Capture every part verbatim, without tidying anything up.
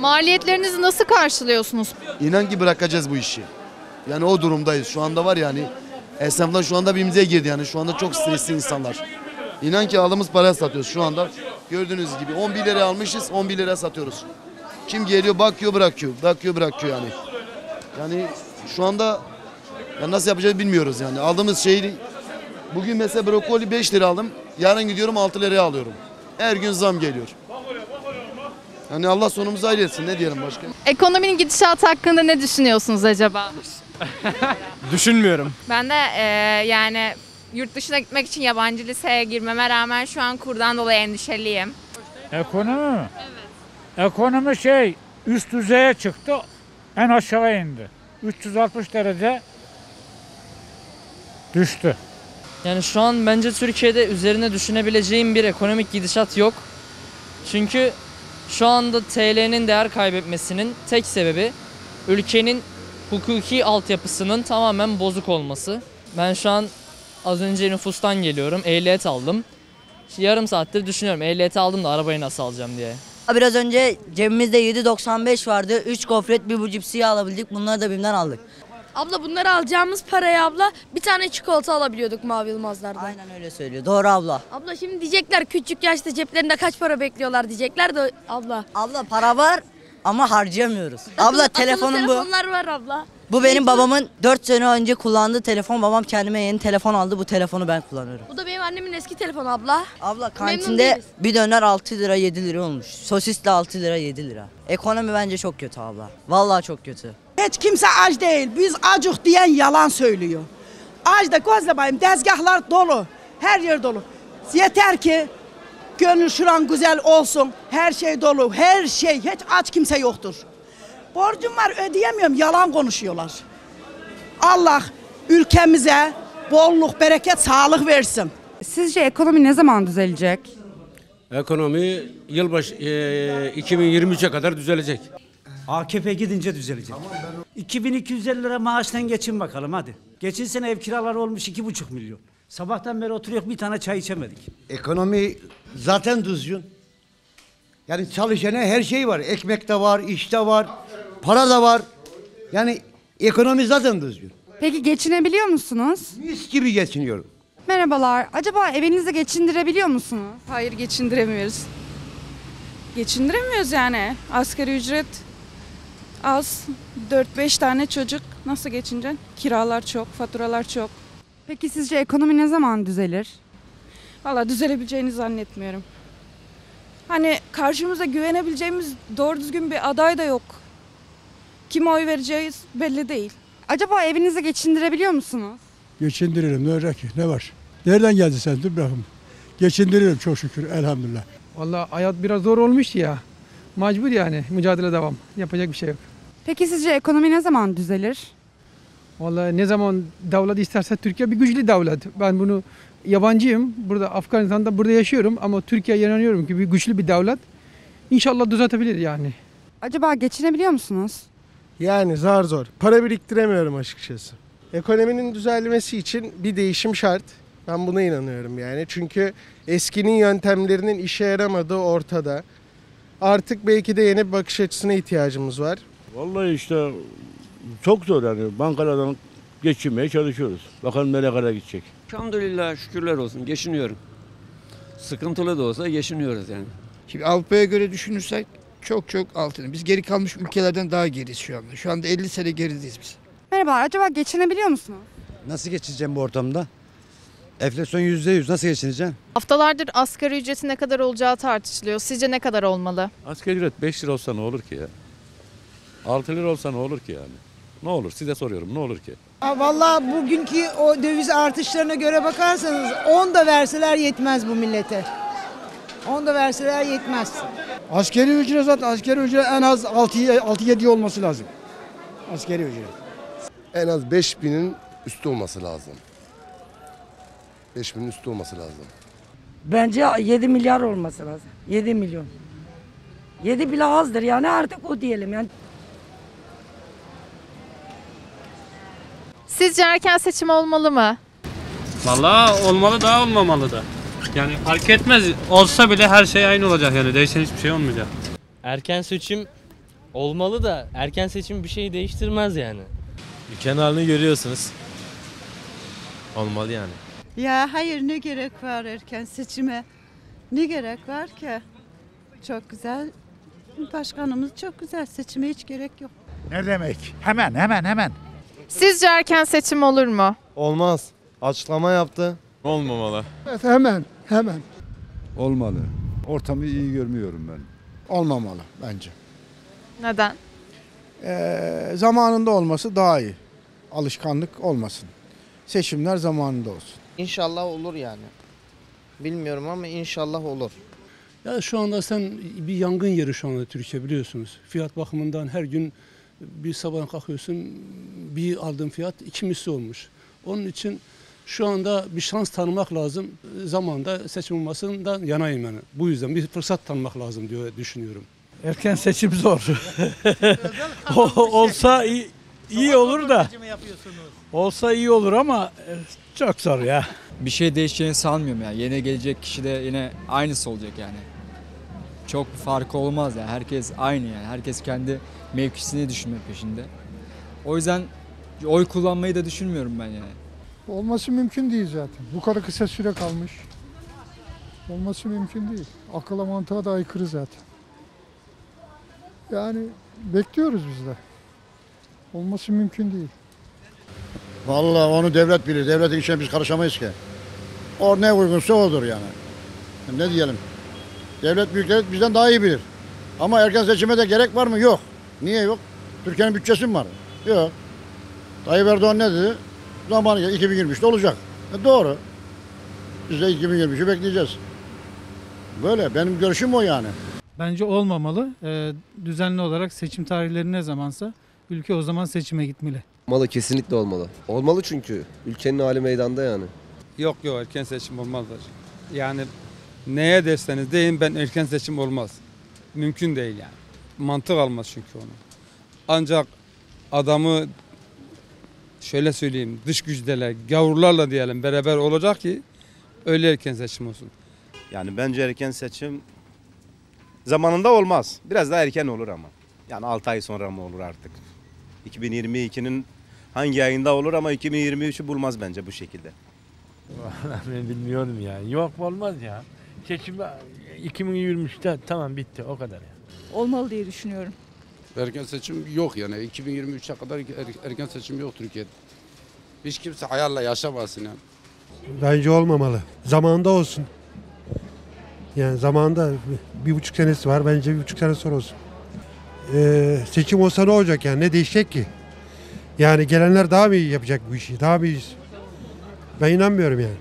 Maliyetlerinizi nasıl karşılıyorsunuz? İnan ki bırakacağız bu işi. Yani o durumdayız. Şu anda var yani esnaflar şu anda birbirimize girdi yani. Şu anda çok stresli insanlar. İnan ki aldığımız paraya satıyoruz şu anda. Gördüğünüz gibi on bir liraya almışız, on bir liraya satıyoruz. Kim geliyor bakıyor bırakıyor, bakıyor bırakıyor yani. Yani şu anda yani nasıl yapacağız bilmiyoruz yani. Aldığımız şeyi bugün mesela brokoli beş lira aldım. Yarın gidiyorum altı liraya alıyorum. Her gün zam geliyor. Yani Allah sonumuzu hayır etsin, ne diyelim başka? Ekonominin gidişatı hakkında ne düşünüyorsunuz acaba? Düşünmüyorum. Ben de e, yani yurt dışına gitmek için yabancı liseye girmeme rağmen şu an kurdan dolayı endişeliyim. Ekonomi mi? Evet. Ekonomi şey üst düzeye çıktı, en aşağı indi. üç yüz altmış derece düştü. Yani şu an bence Türkiye'de üzerine düşünebileceğim bir ekonomik gidişat yok. Çünkü şu anda T L'nin değer kaybetmesinin tek sebebi ülkenin hukuki altyapısının tamamen bozuk olması. Ben şu an az önce nüfustan geliyorum, ehliyet aldım. Yarım saattir düşünüyorum, ehliyeti aldım da arabayı nasıl alacağım diye. Biraz önce cebimizde yedi doksan beş vardı, üç gofret bir bu cipsiyi alabildik, bunları da BİM'den aldık. Abla bunları alacağımız paraya abla bir tane çikolata alabiliyorduk Mavi Yılmazlar'da. Aynen öyle söylüyor. Doğru abla. Abla şimdi diyecekler küçük yaşta ceplerinde kaç para bekliyorlar diyecekler de abla. Abla para var ama harcayamıyoruz. Abla telefonum bu. Telefonlar var abla. Bu benim babamın dört sene önce kullandığı telefon. Babam kendime yeni telefon aldı. Bu telefonu ben kullanıyorum. Bu da benim annemin eski telefonu abla. Abla kantinde bir döner altı lira yedi lira olmuş. Sosis de altı lira yedi lira. Ekonomi bence çok kötü abla. Vallahi çok kötü. Hiç kimse aç değil. Biz acık diyen yalan söylüyor. Aç da gözle bayım. Dezgahlar dolu. Her yer dolu. Yeter ki gönül şuran güzel olsun. Her şey dolu. Her şey. Hiç aç kimse yoktur. Borcum var ödeyemiyorum. Yalan konuşuyorlar. Allah ülkemize bolluk, bereket, sağlık versin. Sizce ekonomi ne zaman düzelecek? Ekonomi yılbaşı e, iki bin yirmi üçe kadar düzelecek. A K P gidince düzelecek. iki bin iki yüz elli lira maaştan geçin bakalım hadi. Geçin sene ev kiraları olmuş iki buçuk milyon. Sabahtan beri oturuyoruz bir tane çay içemedik. Ekonomi zaten düzgün. Yani çalışana her şey var. Ekmek de var, iş de var, para da var. Yani ekonomi zaten düzgün. Peki geçinebiliyor musunuz? Mis gibi geçiniyorum. Merhabalar. Acaba evinizi geçindirebiliyor musunuz? Hayır geçindiremiyoruz. Geçindiremiyoruz yani. Asgari ücret az, dört beş tane çocuk nasıl geçineceksin? Kiralar çok, faturalar çok. Peki sizce ekonomi ne zaman düzelir? Vallahi düzelebileceğini zannetmiyorum. Hani karşımıza güvenebileceğimiz doğru düzgün bir aday da yok. Kime oy vereceğiz belli değil. Acaba evinizi geçindirebiliyor musunuz? Geçindiririm, ne olacak ki? Ne var? Nereden geldi sen? Dur bırakın. Geçindiririm çok şükür, elhamdülillah. Vallahi hayat biraz zor olmuş ya. Mecbur yani, mücadele devam. Yapacak bir şey yok. Peki sizce ekonomi ne zaman düzelir? Vallahi ne zaman devlet isterse Türkiye bir güçlü devlet. Ben bunu yabancıyım. Burada Afganistan'da burada yaşıyorum ama Türkiye'ye inanıyorum ki bir güçlü bir devlet inşallah düzeltebilir yani. Acaba geçinebiliyor musunuz? Yani zar zor. Para biriktiremiyorum açıkçası. Ekonominin düzelmesi için bir değişim şart. Ben buna inanıyorum yani. Çünkü eskinin yöntemlerinin işe yaramadığı ortada. Artık belki de yeni bir bakış açısına ihtiyacımız var. Vallahi işte çok zor yani bankalardan geçinmeye çalışıyoruz. Bakalım nereye kadar gidecek. Elhamdülillah şükürler olsun geçiniyorum. Sıkıntılı da olsa geçiniyoruz yani. Şimdi Avrupa'ya göre düşünürsek çok çok altın. Biz geri kalmış ülkelerden daha geriyiz şu anda. Şu anda elli sene gerideyiz biz. Merhaba acaba geçinebiliyor musunuz? Nasıl geçineceğim bu ortamda? Enflasyon yüzde yüz nasıl geçineceğim? Haftalardır asgari ücreti ne kadar olacağı tartışılıyor. Sizce ne kadar olmalı? Asgari ücret beş lira olsa ne olur ki ya? altı lira olsa ne olur ki yani? Ne olur? Size soruyorum ne olur ki? Vallahi bugünkü o döviz artışlarına göre bakarsanız on da verseler yetmez bu millete. on da verseler yetmez. Asgari ücret zaten asgari ücret en az altı yedi olması lazım. Asgari ücret. En az beş binin üstü olması lazım. beş binin üstü olması lazım. Bence yedi milyar olması lazım. yedi milyon. yedi bile azdır yani artık o diyelim yani. Sizce erken seçim olmalı mı? Vallahi olmalı da olmamalı da. Yani fark etmez olsa bile her şey aynı olacak yani değişen hiçbir şey olmayacak. Erken seçim Olmalı da erken seçim bir şeyi değiştirmez yani. Ülkenin halini görüyorsunuz. Olmalı yani. Ya hayır, ne gerek var erken seçime? Ne gerek var ki? Çok güzel. Başkanımız çok güzel. Seçime hiç gerek yok. Ne demek? Hemen hemen hemen. Sizce erken seçim olur mu? Olmaz. Açıklama yaptı. Olmamalı. Evet, hemen hemen. Olmalı. Ortamı iyi görmüyorum ben. Olmamalı bence. Neden? Ee, zamanında olması daha iyi. Alışkanlık olmasın. Seçimler zamanında olsun. İnşallah olur yani. Bilmiyorum ama inşallah olur. Ya şu anda sen bir yangın yeri şu anda Türkiye, biliyorsunuz. Fiyat bakımından her gün bir sabah kalkıyorsun, bir aldığın fiyat iki misli olmuş. Onun için şu anda bir şans tanımak lazım. Zamanında seçim olmasından yanayım yani. Bu yüzden bir fırsat tanımak lazım diye düşünüyorum. Erken seçim zor. Olsa iyi, iyi olur da. Olsa iyi olur ama çok zor ya. Bir şey değişeceğini sanmıyorum ya. Yani. Yeni gelecek kişi de yine aynısı olacak yani. Çok farkı olmaz ya. Yani. Herkes aynı yani. Herkes kendi mevkisini düşünme peşinde. O yüzden oy kullanmayı da düşünmüyorum ben yani. Olması mümkün değil zaten. Bu kadar kısa süre kalmış. Olması mümkün değil. Akıla mantığa da aykırı zaten. Yani bekliyoruz biz de. Olması mümkün değil. Vallahi onu devlet bilir. Devletin işine biz karışamayız ki. O ne uygunsa odur yani. Ne diyelim? Devlet büyükleri bizden daha iyi bilir. Ama erken seçime de gerek var mı? Yok. Niye yok? Türkiye'nin bütçesi mi var? Yok. Tayyip Erdoğan ne dedi? Zamanı iki bin yirmi üçte olacak. E doğru. Biz de iki bin yirmi üçü bekleyeceğiz. Böyle. Benim görüşüm o yani. Bence olmamalı. E, düzenli olarak seçim tarihleri ne zamansa ülke o zaman seçime gitmeli. Olmalı, kesinlikle olmalı. Olmalı çünkü ülkenin hali meydanda yani. Yok yok, erken seçim olmazlar. Yani neye derseniz deyin, ben erken seçim olmaz. Mümkün değil yani. Mantık almaz çünkü onu. Ancak adamı şöyle söyleyeyim, dış güçlerle, gavurlarla diyelim beraber olacak ki öyle erken seçim olsun. Yani bence erken seçim zamanında olmaz. Biraz daha erken olur ama. Yani altı ay sonra mı olur artık? iki bin yirmi ikinin hangi ayında olur ama iki bin yirmi üçü bulmaz bence bu şekilde. Ben bilmiyorum ya. Yok, olmaz ya. Seçim iki bin yirmi üçte tamam, bitti o kadar ya. Olmalı diye düşünüyorum. Erken seçim yok yani. iki bin yirmi üçe kadar erken seçim yok Türkiye'de. Hiç kimse hayalla yaşamasın yani. Bence olmamalı. Zamanında olsun. Yani zamanında bir buçuk senesi var. Bence bir buçuk sene sonra olsun. Ee, seçim olsa ne olacak yani? Ne değişecek ki? Yani gelenler daha mı iyi yapacak bu işi? Daha mı iyi? Ben inanmıyorum yani.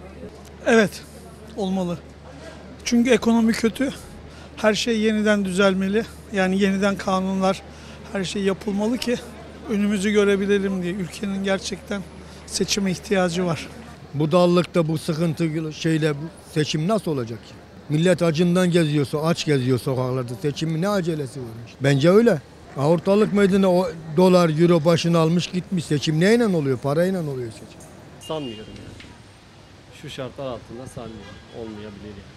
Evet, olmalı. Çünkü ekonomi kötü. Her şey yeniden düzelmeli. Yani yeniden kanunlar, her şey yapılmalı ki önümüzü görebilelim diye. Ülkenin gerçekten seçime ihtiyacı var. Bu dallıkta, bu sıkıntı şeyle bu seçim nasıl olacak ki? Millet acından geziyorsa, aç geziyor sokaklarda. Seçimin ne acelesi varmış? Bence öyle. Ortalık meydana o dolar, euro başını almış gitmiş. Seçim neyle oluyor? Parayla oluyor seçim. Sanmıyorum yani. Şu şartlar altında sanmıyorum. Olmayabilir yani.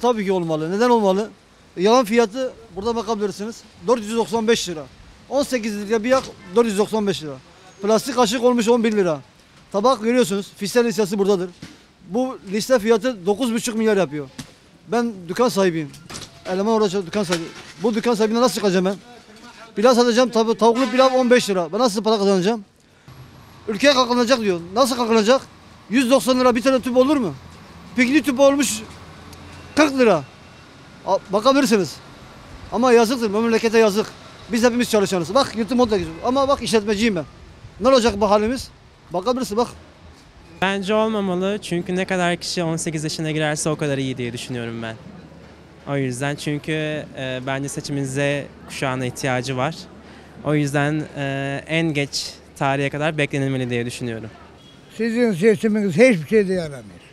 Tabii ki olmalı. Neden olmalı? Yalan fiyatı burada bakabilirsiniz. dört yüz doksan beş lira. on sekiz litre bir yak dört yüz doksan beş lira. Plastik kaşık olmuş on bir lira. Tabak görüyorsunuz. Fişler listesi buradadır. Bu liste fiyatı dokuz buçuk milyar yapıyor. Ben dükkan sahibiyim. Eleman orada dükkan sahibi. Bu dükkan sahibine nasıl çıkacağım ben? Pilav satacağım. Tav tavuklu pilav on beş lira. Ben nasıl para kazanacağım? Ülkeye kalkınacak diyor. Nasıl kalkınacak? yüz doksan lira bir tane tüp olur mu? Piknik tüpü olmuş kırk lira. Bakabilirsiniz. Ama yazıktır. Memlekete yazık. Biz hepimiz çalışanız. Bak yırtım orada gidiyor. Ama bak işletmeciyim ben. Ne olacak bu halimiz? Bakabilirsin bak. Bence olmamalı çünkü ne kadar kişi on sekiz yaşına girerse o kadar iyi diye düşünüyorum ben. O yüzden çünkü e, bence seçimimize kuşağına ihtiyacı var. O yüzden e, en geç tarihe kadar beklenilmeli diye düşünüyorum. Sizin seçiminiz hiçbir şey de yaramıyor.